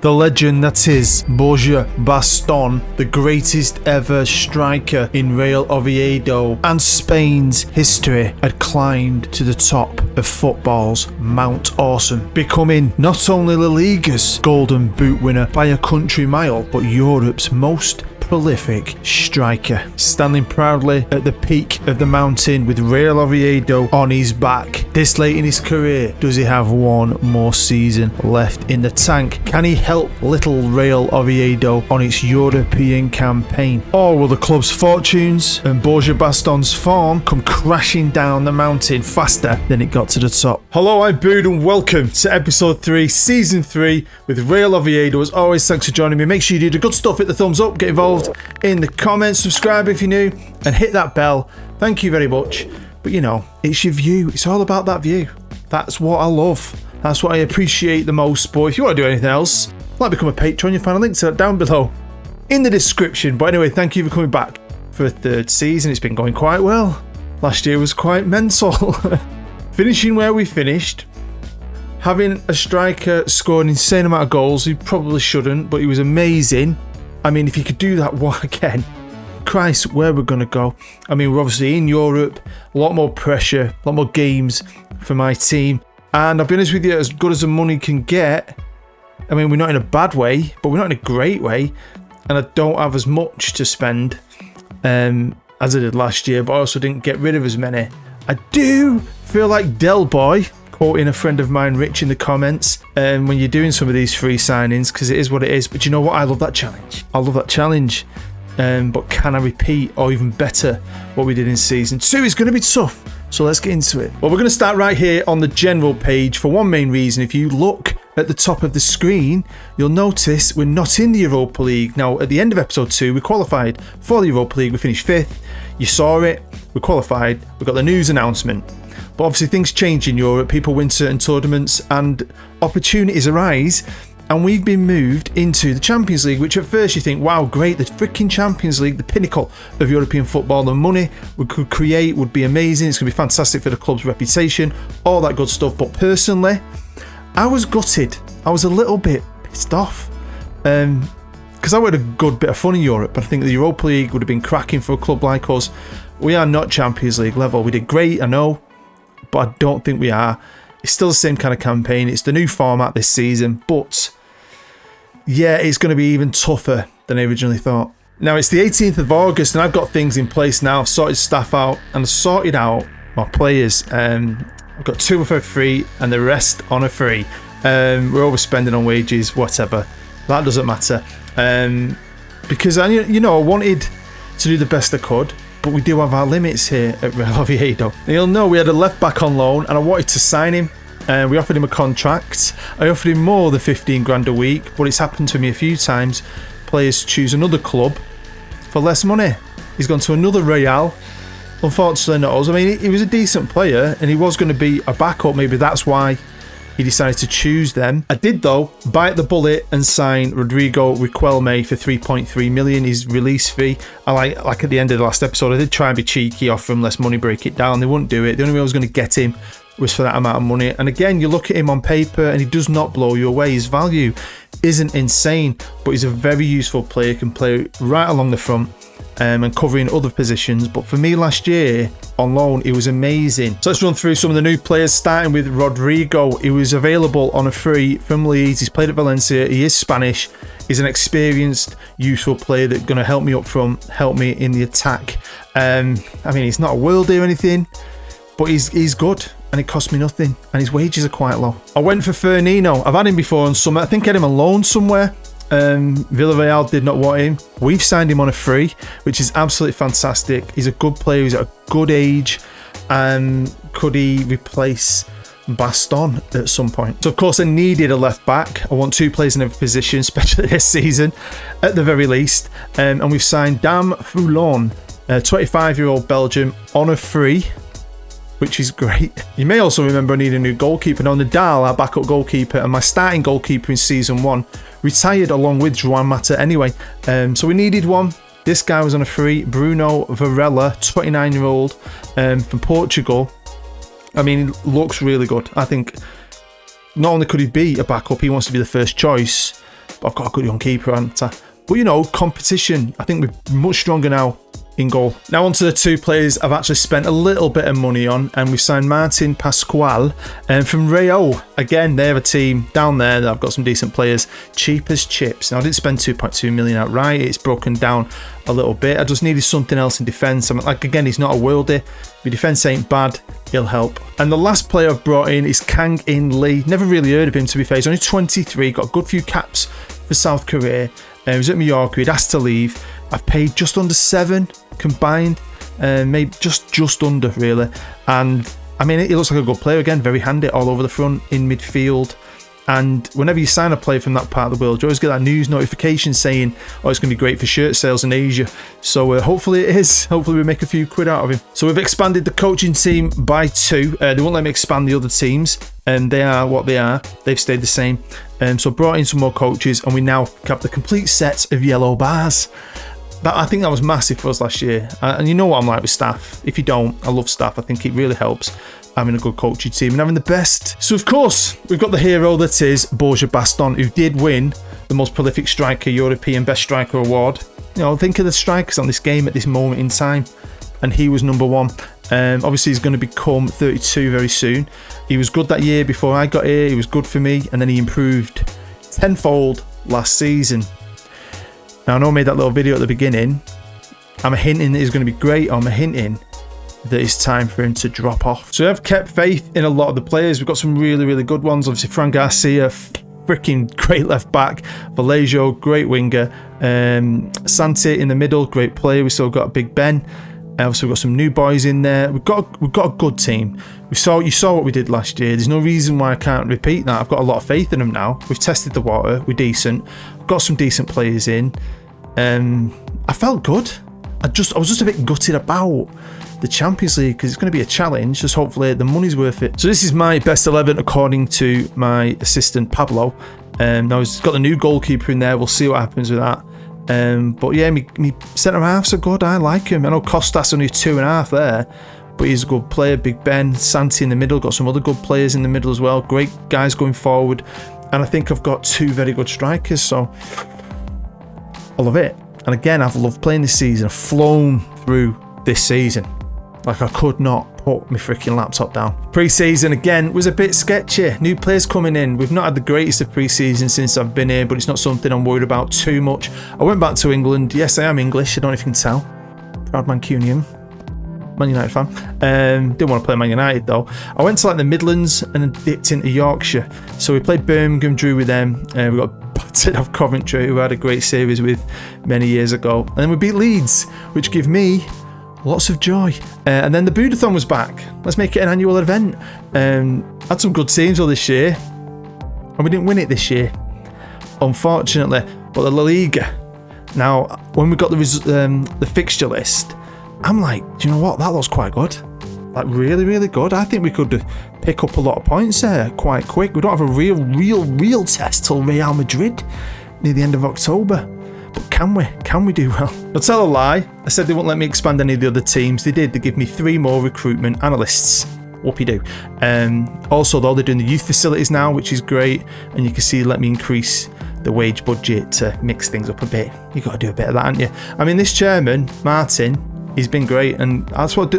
the legend that is Borja Bastón, the greatest ever striker in Real Oviedo and Spain's history, had climbed to the top of football's Mount Awesome, becoming not only La Liga's golden boot winner by a country mile, but Europe's most prolific striker, standing proudly at the peak of the mountain with Real Oviedo on his back. This late in his career, does he have one more season left in the tank? Can he help little Real Oviedo on its European campaign? Or will the club's fortunes and Borja Bastón's form come crashing down the mountain faster than it got to the top? Hello, I'm Bood and welcome to episode 3, season 3 with Real Oviedo. As always, thanks for joining me. Make sure you do the good stuff, hit the thumbs up, get involved in the comments, subscribe if you're new, and hit that bell. Thank you very much. But you know, it's your view, it's all about that view. That's what I love, that's what I appreciate the most. But if you want to do anything else, like become a patron, you'll find a link to that down below in the description. But anyway, thank you for coming back for a third season. It's been going quite well. Last year was quite mental. Finishing where we finished, having a striker score an insane amount of goals, he probably shouldn't, but he was amazing. I mean, if he could do that one again, Christ, where we're going to go. I mean, we're obviously in Europe, a lot more pressure, a lot more games for my team. And I'll be honest with you, as good as the money can get, I mean, we're not in a bad way, but we're not in a great way. And I don't have as much to spend as I did last year, but I also didn't get rid of as many. I do feel like Del Boy, quoting a friend of mine, Rich, in the comments, when you're doing some of these free signings, because it is what it is. But you know what? I love that challenge. I love that challenge. But can I repeat, or even better, what we did in season 2? It's going to be tough. So let's get into it. Well, we're going to start right here on the general page for one main reason. If you look at the top of the screen, you'll notice we're not in the Europa League. Now, at the end of episode 2, we qualified for the Europa League. We finished 5th. You saw it. We qualified. We got the news announcement. But obviously things change in Europe, people win certain tournaments and opportunities arise, and we've been moved into the Champions League, which at first you think, wow, great, the freaking Champions League, the pinnacle of European football, the money we could create would be amazing, it's going to be fantastic for the club's reputation, all that good stuff. But personally, I was gutted, I was a little bit pissed off, because I would have had a good bit of fun in Europe, but I think the Europa League would have been cracking for a club like us. We are not Champions League level, we did great, I know, but I don't think we are. It's still the same kind of campaign. It's the new format this season. But, yeah, it's going to be even tougher than I originally thought. Now, it's the 18th of August, and I've got things in place now. I've sorted staff out, and I've sorted out my players. I've got 2 for free, and the rest on a free. We're overspending on wages, whatever. That doesn't matter. Because, you know, I wanted to do the best I could. But we do have our limits here at Real Oviedo. Now, you'll know we had a left back on loan and I wanted to sign him. We offered him a contract. I offered him more than 15 grand a week, but it's happened to me a few times. Players choose another club for less money. He's gone to another Real. Unfortunately not us. I mean, he was a decent player and he was going to be a backup. Maybe that's why he decided to choose them. I did, though, bite the bullet and sign Rodrigo Riquelme for 3.3 million, his release fee. I like at the end of the last episode, I did try and be cheeky, offer him less money, break it down. They wouldn't do it. The only way I was going to get him was for that amount of money. And again, you look at him on paper and he does not blow you away. His value isn't insane, but he's a very useful player, can play right along the front. And covering other positions. But for me last year on loan, it was amazing. So let's run through some of the new players, starting with Rodrigo. He was available on a free from Leeds. He's played at Valencia. He is Spanish. He's an experienced, useful player that's going to help me up front, help me in the attack. I mean, he's not a worldie or anything, but he's good. And it cost me nothing. And his wages are quite low. I went for Firmino. I've had him before on summer. I think I had him on loan somewhere. Villarreal did not want him. We've signed him on a free, which is absolutely fantastic. He's a good player, he's at a good age. Could he replace Bastón at some point? So of course I needed a left back. I want 2 players in every position, especially this season at the very least. And we've signed Dam Foulon, a 25-year-old Belgium on a free, which is great. You may also remember I need a new goalkeeper. Now, Ondial, our backup goalkeeper, and my starting goalkeeper in season 1, retired along with Juan Mata anyway. So we needed one. This guy was on a free. Bruno Varela, 29-year-old from Portugal. I mean, he looks really good. I think not only could he be a backup, he wants to be the first choice. I've got a good young keeper, haven't I? But, you know, competition. I think we're much stronger now in goal. Now on to the two players I've actually spent a little bit of money on, and we've signed Martin Pascual from Rayo. Again, they have a team down there that I've got some decent players. Cheap as chips. Now, I didn't spend 2.2 million outright. It's broken down a little bit. I just needed something else in defence. I mean, like, again, he's not a worldie. My defence ain't bad. He'll help. And the last player I've brought in is Kang-in Lee. Never really heard of him, to be fair. He's only 23. Got a good few caps for South Korea. He was at Mallorca. He'd asked to leave. I've paid just under 7 combined, maybe just under really. And I mean, he looks like a good player again, very handy all over the front, in midfield. And whenever you sign a player from that part of the world, you always get that news notification saying, oh, it's going to be great for shirt sales in Asia. So hopefully it is. Hopefully we make a few quid out of him. So we've expanded the coaching team by 2. They won't let me expand the other teams. And they are what they are. They've stayed the same. So brought in some more coaches, and we now have the complete set of yellow bars. That, I think that was massive for us last year. And you know what I'm like with staff. If you don't, I love staff. I think it really helps having a good coaching team and having the best. So, of course, we've got the hero that is Borja Bastón, who did win the most prolific striker, European Best Striker Award. You know, think of the strikers on this game at this moment in time. And he was number 1. Obviously, he's going to become 32 very soon. He was good that year before I got here. He was good for me. And then he improved tenfold last season. Now, I know I made that little video at the beginning. I'm hinting that he's going to be great. I'm hinting that it's time for him to drop off. So I've kept faith in a lot of the players. We've got some really, really good ones. Obviously, Fran Garcia, freaking great left back. Vallejo, great winger. Santi in the middle, great player. We still got Big Ben. Obviously, we've got some new boys in there. We've got a good team. You saw what we did last year. There's no reason why I can't repeat that. I've got a lot of faith in them now. We've tested the water. We're decent. Got some decent players in. I felt good. I was just a bit gutted about the Champions League because it's going to be a challenge. Just hopefully the money's worth it. So this is my best 11 according to my assistant Pablo. Now he's got the new goalkeeper in there. We'll see what happens with that. But yeah, me centre halves are good. I like him. I know Costas only 2.5 there, but he's a good player. Big Ben, Santi in the middle. Got some other good players in the middle as well. Great guys going forward. And I think I've got 2 very good strikers, so I love it. And again, I've loved playing this season. I've flown through this season. Like, I could not put my freaking laptop down. Pre-season, again, was a bit sketchy. New players coming in. We've not had the greatest of pre-season since I've been here, but it's not something I'm worried about too much. I went back to England. Yes, I am English. I don't know if you can tell. Proud Mancunian. Man United fan. Didn't want to play Man United though. I went to like the Midlands and dipped into Yorkshire. So we played Birmingham, drew with them. We got battered off Coventry, who had a great series with many years ago. And then we beat Leeds, which gave me lots of joy. And then the Budathon was back. Let's make it an annual event. Had some good teams all this year. And we didn't win it this year, unfortunately. But the La Liga. Now, when we got the fixture list, I'm like, do you know what? That looks quite good. Like, really, really good. I think we could pick up a lot of points there quite quick. We don't have a real test till Real Madrid near the end of October. But can we? Can we do well? I'll tell a lie. I said they wouldn't let me expand any of the other teams. They did. They give me 3 more recruitment analysts. Whoopie-doo. Also, though, they're doing the youth facilities now, which is great. And you can see, let me increase the wage budget to mix things up a bit. You've got to do a bit of that, haven't you? I mean, this chairman, Martin, he's been great, and that's what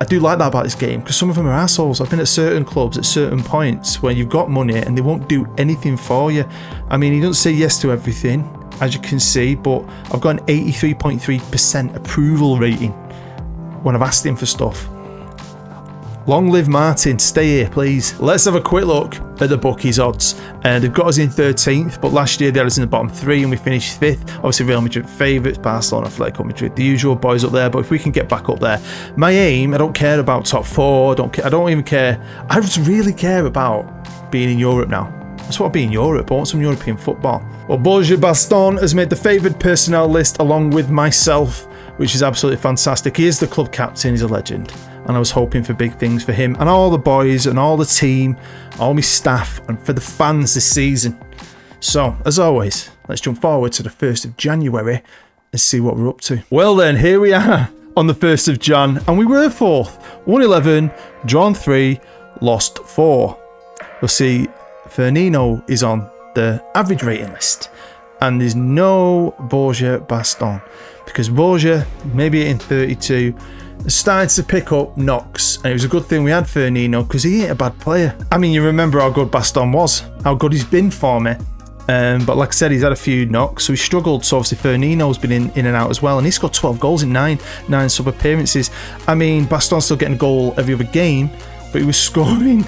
I do like that about this game, because some of them are assholes. I've been at certain clubs at certain points where you've got money and they won't do anything for you. I mean, he doesn't say yes to everything, as you can see, but I've got an 83.3% approval rating when I've asked him for stuff. Long live Martin, stay here please. Let's have a quick look at the bookies odds. They've got us in 13th, but last year they had us in the bottom 3 and we finished 5th. Obviously Real Madrid favourites, Barcelona, Atletico Madrid, the usual boys up there, but if we can get back up there. My aim, I don't care about top 4, I don't even care. I just really care about being in Europe now. That's what I'll be in Europe. I want some European football. Well, Borja Bastón has made the favoured personnel list along with myself, which is absolutely fantastic. He is the club captain, he's a legend. And I was hoping for big things for him and all the boys and all the team, all my staff, and for the fans this season. So, as always, let's jump forward to the 1st of January and see what we're up to. Well then, here we are on the 1st of Jan, and we were 4th. Won 11, drawn 3, lost 4. You'll see Firmino is on the average rating list, and there's no Borja Bastón, because Borja, maybe in 32, started to pick up knocks, and it was a good thing we had Firmino, because he ain't a bad player. I mean, you remember how good Bastón was, how good he's been for me, but like I said, he's had a few knocks, so he struggled. So obviously Firmino's been in and out as well, and he's got 12 goals in nine sub appearances. I mean, Baston's still getting a goal every other game, but he was scoring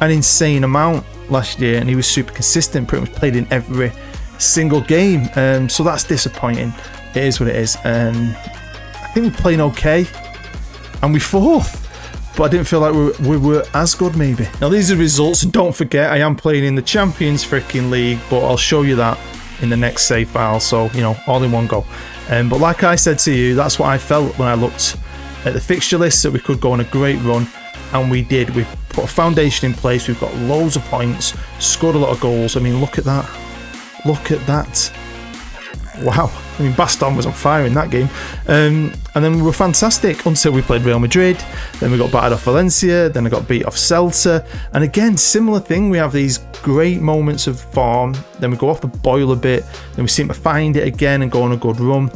an insane amount last year, and he was super consistent, pretty much played in every single game. So that's disappointing. It is what it is. I think we're playing okay, and we're fourth, but I didn't feel like we were as good maybe. Now these are results, and don't forget I am playing in the Champions freaking League, but I'll show you that in the next save file, so you know, all in one go. But like I said to you, that's what I felt when I looked at the fixture list, that we could go on a great run, and we did. We put a foundation in place, we've got loads of points, scored a lot of goals. I mean, look at that. Look at that. Wow. I mean, Bastón was on fire in that game. And then we were fantastic until we played Real Madrid. Then we got battered off Valencia. Then I got beat off Celta. And again, similar thing. We have these great moments of form. Then we go off the boil a bit. Then we seem to find it again and go on a good run.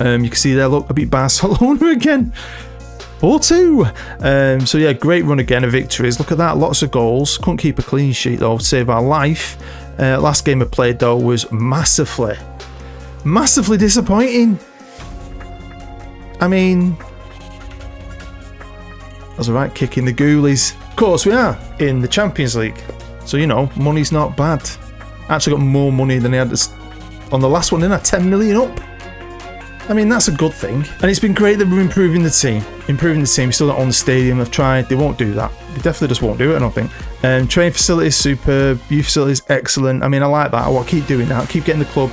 You can see there, look, I beat Barcelona again. 4-2. So yeah, great run again of victories. Look at that, lots of goals. Couldn't keep a clean sheet though, to save our life. Last game I played though was massively disappointing. I mean, I was alright kicking the ghoulies. Of course we are in the Champions League, so you know, money's not bad. I actually got more money than I had on the last one, didn't I? 10 million up. I mean, that's a good thing, and it's been great that we're improving the team. We still don't own the stadium. I've tried. They won't do that. They definitely just won't do it, I don't think. Training facilities superb. Youth facilities excellent. I mean, I like that. I want to keep doing that. Keep getting the club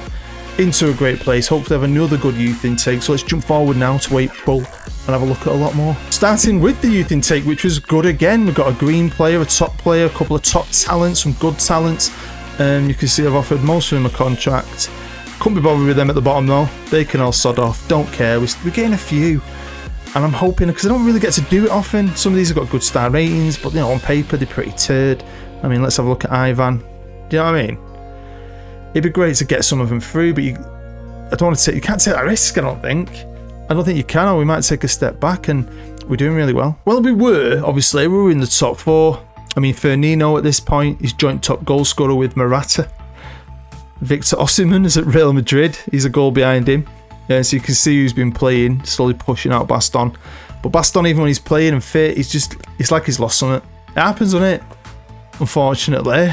into a great place. Hopefully, have another good youth intake. So let's jump forward now to April and have a look at a lot more. Starting with the youth intake, which was good again. We've got a green player, a top player, a couple of top talents, some good talents. You can see I've offered most of them a contract. Couldn't be bothered with them at the bottom though. They can all sod off. Don't care. We're getting a few, and I'm hoping, because I don't really get to do it often. Some of these have got good star ratings, but you know, on paper they're pretty turd. I mean, let's have a look at Ivan. Do you know what I mean? It'd be great to get some of them through, but I don't want to take. You can't take that risk. I don't think you can, or we might take a step back, and we're doing really well. Well, we were obviously in the top four. I mean, Firmino at this point is joint top goal scorer with Morata. Victor Osimhen is at Real Madrid. He's a goal behind him. Yeah, so you can see who's been playing, slowly pushing out Bastón. But Bastón, even when he's playing and fit, it's like he's lost something. It happens, doesn't it? Unfortunately.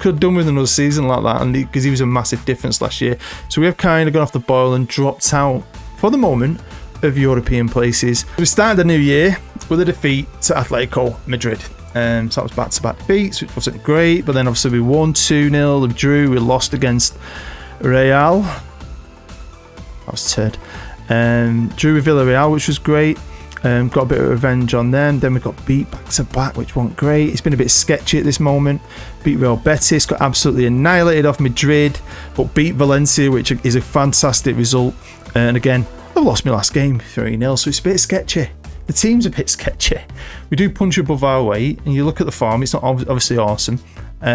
Could have done with another season like that, and because he was a massive difference last year. So we have kind of gone off the boil and dropped out, for the moment, of European places. We started the new year with a defeat to Atletico Madrid. So that was back-to-back defeats, which wasn't great, but then obviously we won 2-0, we drew, we lost against Real. That was turd. Drew with Villarreal, which was great. Got a bit of revenge on them. Then we got beat back-to-back, which wasn't great. It's been a bit sketchy at this moment. Beat Real Betis, got absolutely annihilated off Madrid, but beat Valencia, which is a fantastic result. And again, I've lost my last game, 3-0, so it's a bit sketchy. The team's a bit sketchy. We do punch above our weight, and you look at the form, it's not obviously awesome, but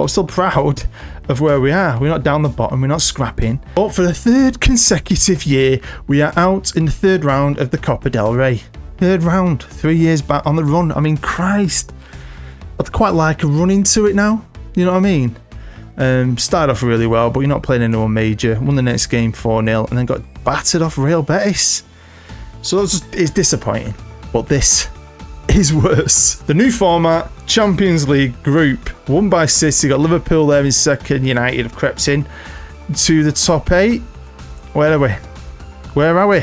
I'm still proud of where we are. We're not down the bottom, we're not scrapping. But for the third consecutive year, we are out in the third round of the Copa del Rey. Third round, 3 years back on the run. I mean, Christ. I'd quite like a run into it now, you know what I mean? Started off really well, but you're not playing anyone major. Won the next game 4-0, and then got battered off Real Betis. So it's disappointing, but this is worse. The new format, Champions League group, won by City, got Liverpool there in second, United have crept in to the top 8. Where are we? Where are we?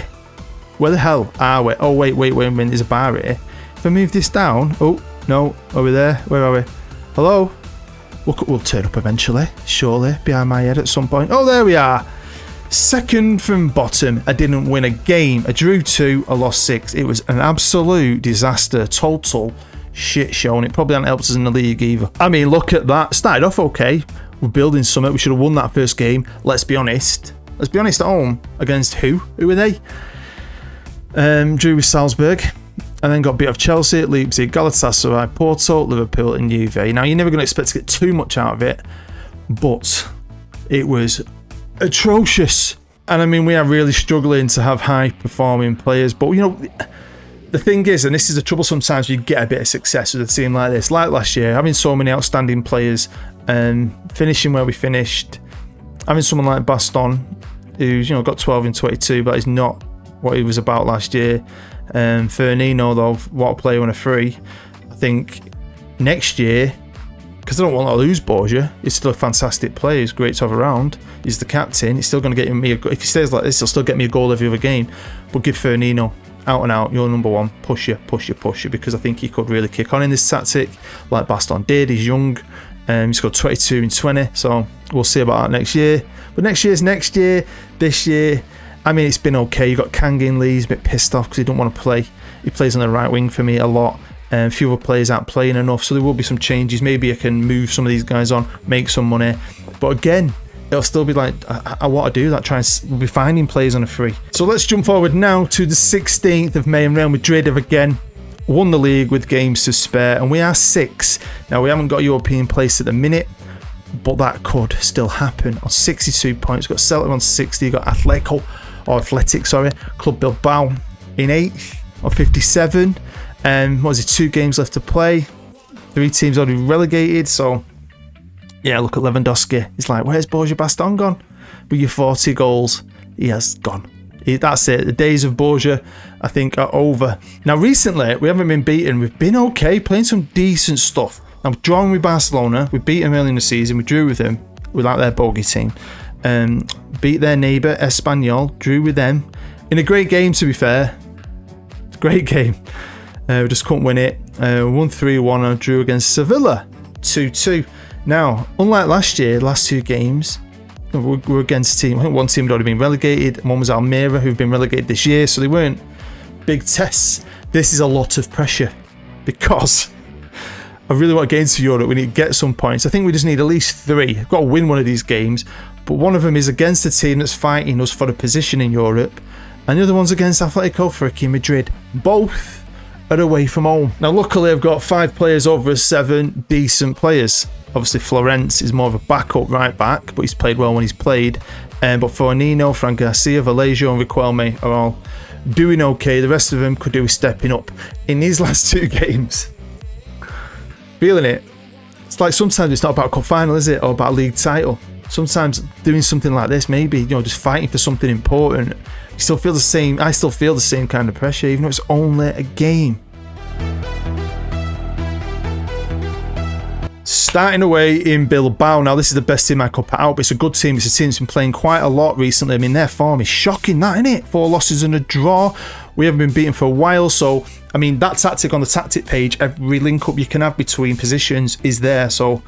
Where the hell are we? Oh, wait, there's a bar here. If I move this down, oh, no, are we there? Where are we? Hello? We'll turn up eventually, surely, behind my head at some point. Oh, there we are. Second from bottom. I didn't win a game. I drew 2, I lost 6. It was an absolute disaster. Total shit show, and it probably hadn't helped us in the league either. I mean, look at that. Started off okay. We're building something. We should have won that first game. Let's be honest. Let's be honest, at home. Against who? Who were they? Drew with Salzburg, and then got beat off Chelsea, Leipzig, Galatasaray, Porto, Liverpool and Juve. Now, you're never going to expect to get too much out of it. but it was atrocious. And I mean, we are really struggling to have high-performing players. But, you know, the thing is, and this is the trouble sometimes, you get a bit of success with a team like this. Like last year, having so many outstanding players and finishing where we finished, having someone like Baston, who's, you know, got 12 in 22, but is not what he was about last year. Firmino, though, what a player on a free. I think next year, because I don't want to lose Borja, he's still a fantastic player, he's great to have around, he's the captain, he's still going to get me a goal. If he stays like this, he'll still get me a goal every other game. But give Firmino, out and out, you're number one, push you, because I think he could really kick on in this tactic, like Baston did. He's young, he's got 22 in 20, so we'll see about that next year. But next year's next year. This year, I mean, it's been okay. You've got Kang-in Lee, he's a bit pissed off because he don't want to play. He plays on the right wing for me a lot. Few other players aren't playing enough, so there will be some changes. Maybe I can move some of these guys on, make some money. But again, it'll still be like, I want to do that. We'll be finding players on a free. So let's jump forward now to the 16th of May, and Real Madrid have again won the league with games to spare, and we are 6. Now, we haven't got a European place at the minute, but that could still happen. On 62 points, got Celtic on 60, got Athletic, Club Bilbao in 8th on 57. What was it, 2 games left to play, 3 teams already relegated, so yeah, look at Lewandowski, he's like, where's Borja Bastón gone? With your 40 goals, he has gone. That's it, the days of Borja, I think, are over. Now recently, we haven't been beaten, we've been okay, playing some decent stuff. Now we've drawn with Barcelona, we beat them early in the season, we drew with them, without their bogey team. Beat their neighbour, Espanyol, drew with them, in a great game to be fair, it's a great game. We just couldn't win it. Won 3-1 and drew against Sevilla 2-2. Now, unlike last year, last 2 games, we're against a team. I think one team had already been relegated, and one was Almeria, who've been relegated this year, so they weren't big tests. This is a lot of pressure because I really want games for Europe. We need to get some points. I think we just need at least 3. We've got to win one of these games, but one of them is against a team that's fighting us for a position in Europe, and the other one's against Atletico Madrid in Madrid. Both away from home. Now luckily I've got 5 players over 7 decent players. Obviously Florence is more of a backup right back, but he's played well when he's played. But Fornino, Fran Garcia, Vallejo and Riquelme are all doing okay. The rest of them could do with stepping up. In these last 2 games, feeling it. It's like sometimes it's not about cup final, is it? Or about league title. Sometimes doing something like this, maybe, you know, just fighting for something important, you still feel the same. I still feel the same kind of pressure, even though it's only a game. Starting away in Bilbao. Now, this is the best team I could put out, but it's a good team. It's a team that's been playing quite a lot recently. I mean, their form is shocking, that, isn't it? 4 losses and a draw. We haven't been beaten for a while, so, I mean, that tactic on the tactic page, every link-up you can have between positions is there, so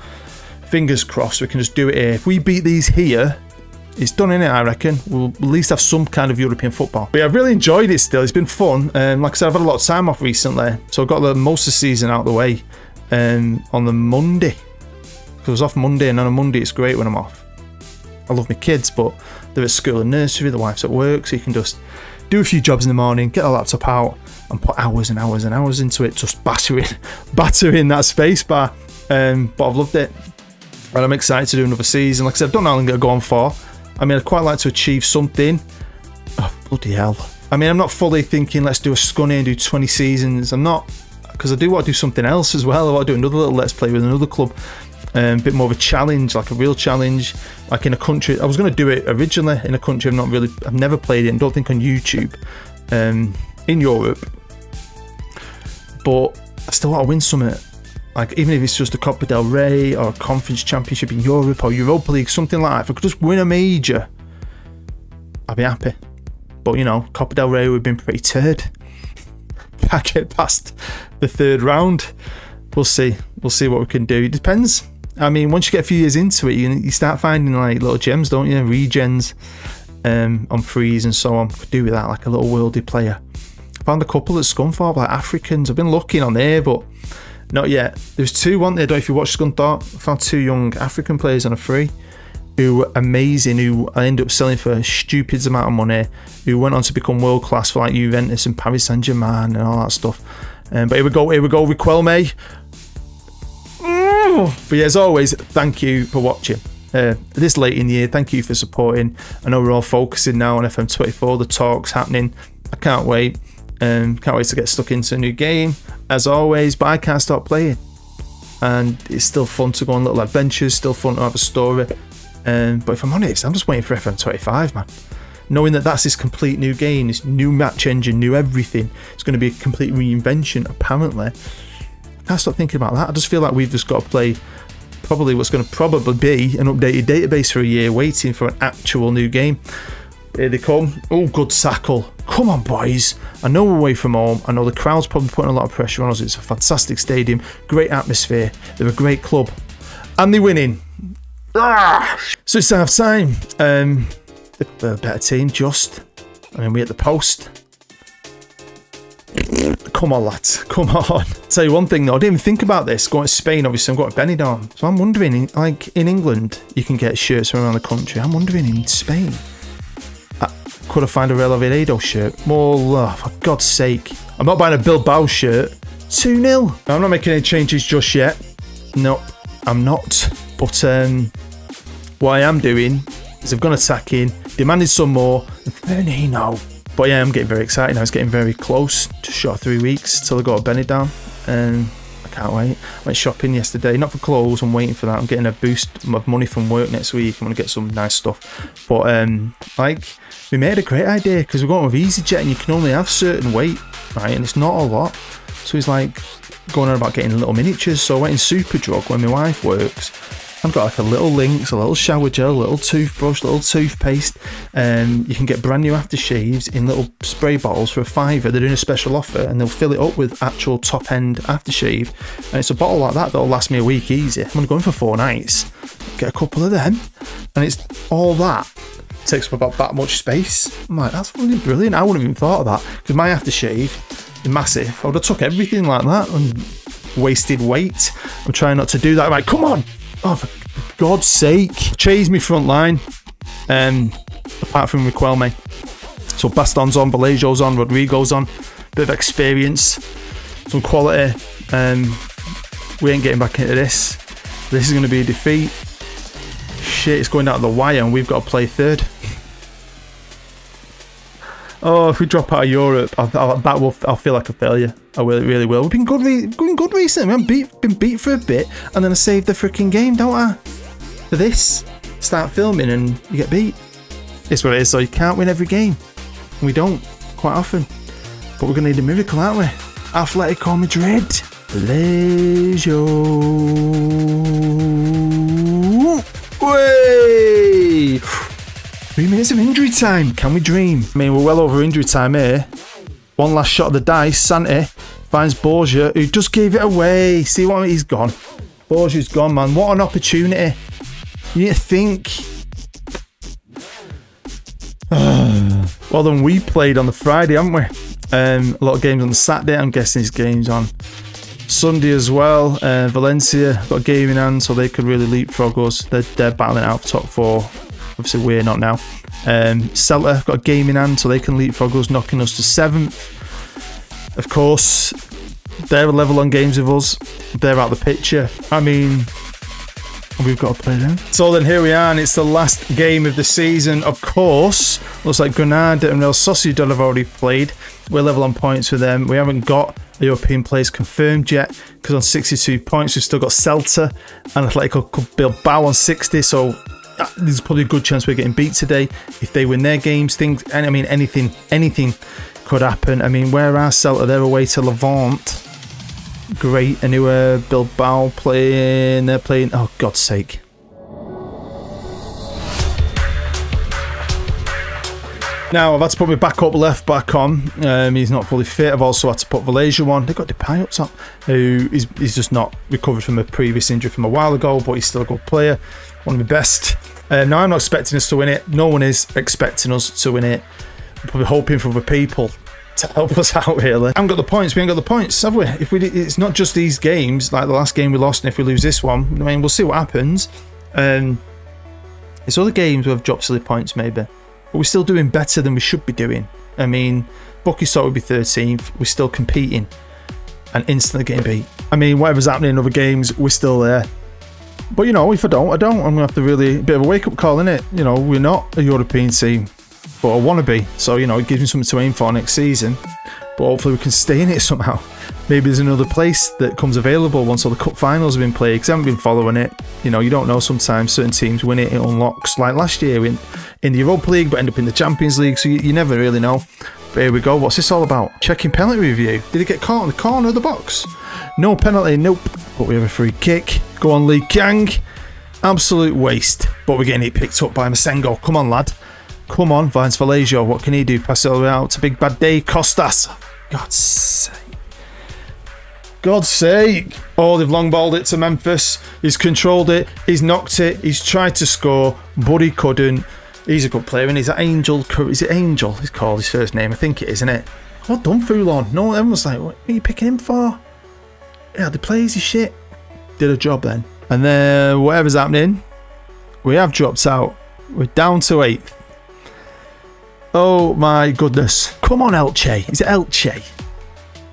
fingers crossed we can just do it here. If we beat these here, it's done, innit, I reckon. We'll at least have some kind of European football. But yeah, I've really enjoyed it still. It's been fun. Like I said, I've had a lot of time off recently, so I've got the most of the season out of the way on the Monday. Because I was off Monday, and on a Monday it's great when I'm off. I love my kids, but they're at school and nursery, the wife's at work, so you can just do a few jobs in the morning, get a laptop out, and put hours and hours and hours into it, just battering that space bar. But I've loved it. And I'm excited to do another season. Like I said, I don't know how long it'll go on for. I mean, I'd quite like to achieve something. Oh, bloody hell. I mean, I'm not fully thinking, let's do a scunny and do 20 seasons. I'm not, because I do want to do something else as well. I want to do another little Let's Play with another club. A bit more of a challenge, like a real challenge. Like in a country, I was going to do it originally in a country I've never played it and don't think on YouTube. In Europe. But I still want to win something. Like, even if it's just a Copa del Rey or a Conference Championship in Europe or Europa League, something like that. If I could just win a major, I'd be happy. But, you know, Copa del Rey would have been pretty turd. I get past the 3rd round. We'll see. We'll see what we can do. It depends. I mean, once you get a few years into it, you start finding, like, little gems, don't you? Regens on freeze and so on. Could do with that, like a little worldy player. I found a couple at Scunthorpe, like Africans. I've been looking on there, but not yet. There was 2, weren't there? If you watch Scunthorpe, I found 2 young African players on a free who were amazing, who I ended up selling for a stupid amount of money, who went on to become world class for like Juventus and Paris Saint-Germain and all that stuff. But here we go, Riquelme. But yeah, as always, thank you for watching. this late in the year. Thank you for supporting. I know we're all focusing now on FM24, the talk's happening. I can't wait. Can't wait to get stuck into a new game, as always, but I can't stop playing. And it's still fun to go on little adventures, still fun to have a story. But if I'm honest, I'm just waiting for FM25, man. Knowing that that's this complete new game, this new match engine, new everything. It's going to be a complete reinvention, apparently. I can't stop thinking about that. I just feel like we've just got to play probably what's going to probably be an updated database for a year, waiting for an actual new game. Here they come. Oh, good tackle. Come on, boys. I know we're away from home. I know the crowd's probably putting a lot of pressure on us. It's a fantastic stadium. Great atmosphere. They're a great club. And they're winning. Ah! So it's half time. They're a better team, just. I mean, we hit the post. Come on, lads. Come on. Tell you one thing, though. I didn't even think about this. Going to Spain, obviously. I'm going to Benidorm. So I'm wondering, like, in England, you can get shirts from around the country. I'm wondering, in Spain... could I find a Real Oviedo shirt? More love, for God's sake. I'm not buying a Bilbao shirt. 2-0. I'm not making any changes just yet. No, I'm not. But what I am doing is I've gone attacking, demanded some more, and Firmino. But yeah, I'm getting very excited now. It's getting very close. Just short 3 weeks till I go to Benidorm. And I can't wait. I went shopping yesterday. Not for clothes, I'm waiting for that. I'm getting a boost of money from work next week. I'm going to get some nice stuff. But like... we made a great idea because we're going with EasyJet and you can only have certain weight, right? And it's not a lot. So he's like going on about getting little miniatures. So I went in Superdrug when my wife works. I've got like a little Lynx, a little shower gel, a little toothbrush, a little toothpaste. You can get brand new aftershaves in little spray bottles for $5. They're doing a special offer and they'll fill it up with actual top end aftershave. And it's a bottle like that that'll last me a week easy. I'm going to go in for 4 nights, get a couple of them. And it's all that. Takes up about that much space. I'm like, that's really brilliant. I wouldn't have even thought of that because my aftershave is massive. I would have took everything like that and wasted weight. I'm trying not to do that. I'm like, come on. Oh, for God's sake. Chase me front line. Apart from Riquelme. So Baston's on, Vallejo's on, Rodrigo's on. Bit of experience, some quality. We ain't getting back into this. This is going to be a defeat. Shit, it's going out of the wire and we've got to play third. Oh, if we drop out of Europe, I'll feel like a failure. I will, really will. We've been good, going good recently. I've been beat for a bit, and then I save the freaking game, don't I? For this, start filming and you get beat. It's what it is. So you can't win every game. We don't quite often, but we're gonna need a miracle, aren't we? Atletico Madrid, Leisure. Way! 3 minutes of injury time. Can we dream? I mean, we're well over injury time here. One last shot of the dice. Santi finds Borja, who just gave it away. See what I mean? He's gone. Borja's gone, man. What an opportunity. You need to think. Well, then we played on the Friday, haven't we? A lot of games on the Saturday. I'm guessing his game's on Sunday as well. Valencia got a game in hand, so they could really leapfrog us. They're battling out for top 4. Obviously, we're not now. Celta got a game in hand, so they can leapfrog us, knocking us to 7th. Of course, they're a level on games with us. They're out of the picture. I mean, we've got to play them. So then here we are, and it's the last game of the season. Of course, looks like Granada and Real Sociedad have already played. We're level on points with them. We haven't got a European place confirmed yet because on 62 points we've still got Celta and Atletico Bilbao on 60, so there's probably a good chance we're getting beat today. If they win their games, things, and I mean anything could happen. I mean, where are Celta? They're away to Levante. Great, and who are Bilbao playing? They're playing, oh God's sake. Now, I've had to put my backup left back on. He's not fully fit. I've also had to put Vallejo on. They've got Depay up top, who is just not recovered from a previous injury from a while ago, but he's still a good player. One of the best. Now, I'm not expecting us to win it. No one is expecting us to win it. I'm probably hoping for other people to help us out, really. I haven't got the points. We ain't got the points, have we? If we did, it's not just these games, like the last game we lost, and if we lose this one, I mean, we'll see what happens. It's other games where I've dropped silly points, maybe. But we're still doing better than we should be doing. I mean, Bucky thought we'd be 13th. We're still competing and instantly getting beat. I mean, whatever's happening in other games, we're still there. But you know, if I don't, I don't. I'm gonna have to really bit of a wake-up call, innit? You know, we're not a European team, but I want to be. So you know, it gives me something to aim for next season. But hopefully we can stay in it somehow. Maybe there's another place that comes available once all the cup finals have been played, because I haven't been following it. You know, you don't know, sometimes certain teams win it, it unlocks. Like last year in the Europa League, but end up in the Champions League, so you never really know. But here we go, what's this all about? Checking penalty review. Did he get caught in the corner of the box? No penalty, nope. But we have a free kick. Go on, Lee Kang. Absolute waste. But we're getting it picked up by Masengo. Come on, lad. Come on, Vines Vallejo. What can he do? Pass it all out to Big Bad Day. Costas. God's sake. God's sake. Oh, they've long balled it to Memphis. He's controlled it. He's knocked it. He's tried to score, but he couldn't. He's a good player, and he's Angel. Is it Angel? He's called his first name. I think it is, isn't it? Well done, Foulon. No, everyone's like, what are you picking him for? Yeah, the plays his shit. Did a job then. And then whatever's happening, we have dropped out. We're down to 8th. Oh my goodness. Come on, Elche. Is it Elche?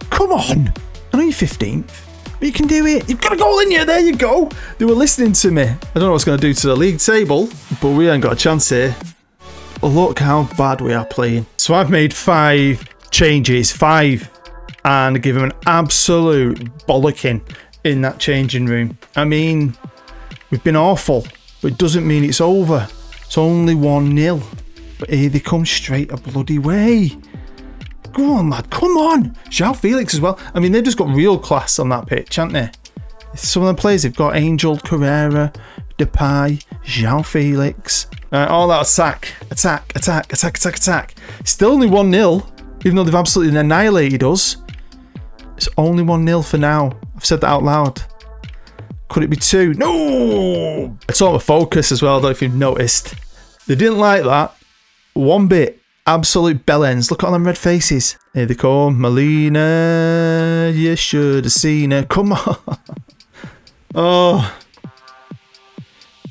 Come on. I know you're 15th, but you can do it. You've got a goal in you. There you go. They were listening to me. I don't know what's going to do to the league table, but we ain't got a chance here. Look how bad we are playing. So I've made 5 changes. 5. And give him an absolute bollocking in that changing room. I mean, we've been awful, but it doesn't mean it's over. It's only 1-0. But here they come straight a bloody way. Go on, lad, come on. Jean Felix as well. I mean, they've just got real class on that pitch, haven't they? Some of the players, they've got Angel, Carrera, Depay, Jean Felix. All out attack, attack, attack, attack, attack, attack. Still only 1-0, even though they've absolutely annihilated us. It's only 1-0 for now. I've said that out loud. Could it be 2? No! It's all the focus as well, though, if you've noticed. They didn't like that. One bit. Absolute bellends. Look at all them red faces. Here they come. Molina, you should have seen her. Come on. Oh.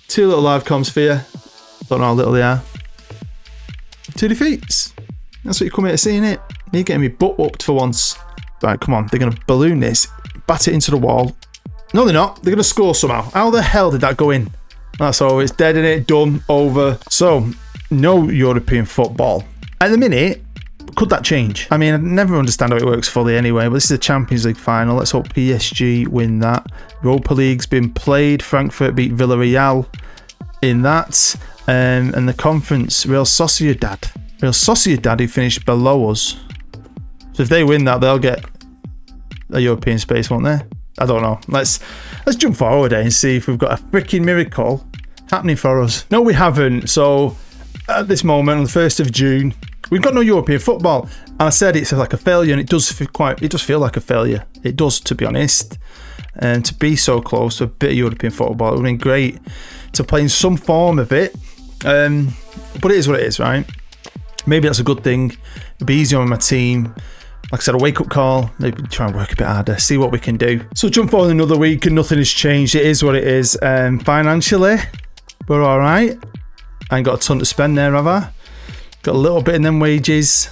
2 little live comms for you. Don't know how little they are. 2 defeats. That's what you come here to see, innit? Me getting me butt whooped for once. Right, come on. They're going to balloon this. Bat it into the wall. No, they're not. They're going to score somehow. How the hell did that go in? That's all. It's dead, innit? Done. Over. So... no European football. At the minute, could that change? I mean, I never understand how it works fully anyway, but this is a Champions League final. Let's hope PSG win that. Europa League's been played. Frankfurt beat Villarreal in that. And the conference, Real Sociedad. Real Sociedad, who finished below us. So if they win that, they'll get a European space, won't they? I don't know. Let's jump forward and see if we've got a freaking miracle happening for us. No, we haven't. So... at this moment, on the 1st of June, we've got no European football. And I said it's like a failure, and it does feel like a failure. It does, to be honest. And to be so close to a bit of European football, it would have been great to play in some form of it. But it is what it is, right? Maybe that's a good thing. It'd be easier on my team. Like I said, a wake-up call. Maybe try and work a bit harder, see what we can do. So jump forward another week, and nothing has changed. It is what it is. Financially, we're all right. I ain't got a ton to spend there, have I? Got a little bit in them wages.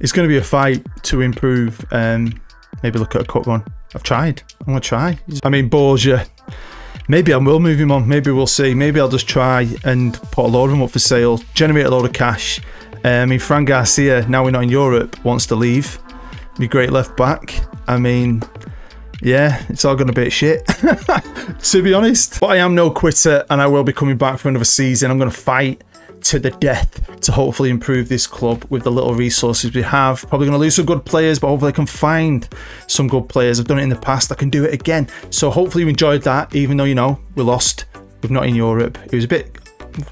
It's going to be a fight to improve. Maybe look at a cup run. I've tried. I'm going to try. I mean, Borja. Maybe I will move him on. Maybe we'll see. Maybe I'll just try and put a load of them up for sale. Generate a load of cash. I mean, Fran Garcia, now we're not in Europe, wants to leave. Be great left back. I mean... yeah, it's all going to be shit, to be honest. But I am no quitter, and I will be coming back for another season. I'm going to fight to the death to hopefully improve this club with the little resources we have. Probably going to lose some good players, but hopefully I can find some good players. I've done it in the past. I can do it again. So hopefully you enjoyed that, even though, you know, we lost. We're not in Europe. It was a bit...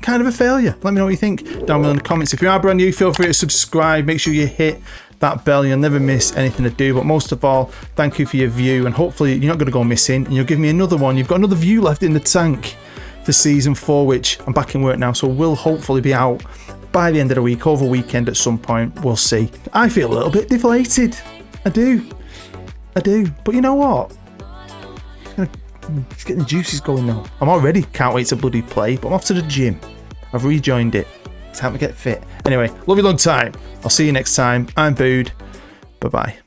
kind of a failure. Let me know what you think down below in the comments. If you are brand new, feel free to subscribe. Make sure you hit that bell. You'll never miss anything I do. But most of all, thank you for your view, and hopefully you're not going to go missing, and you'll give me another one. You've got another view left in the tank for season 4, which I'm back in work now, so we'll hopefully be out by the end of the week, over weekend at some point. We'll see. I feel a little bit deflated. I do, but you know what, it's getting the juices going now. I'm already can't wait to bloody play, but I'm off to the gym. I've rejoined it. It's time to get fit. Anyway, love you long time. I'll see you next time. I'm Bood. Bye-bye.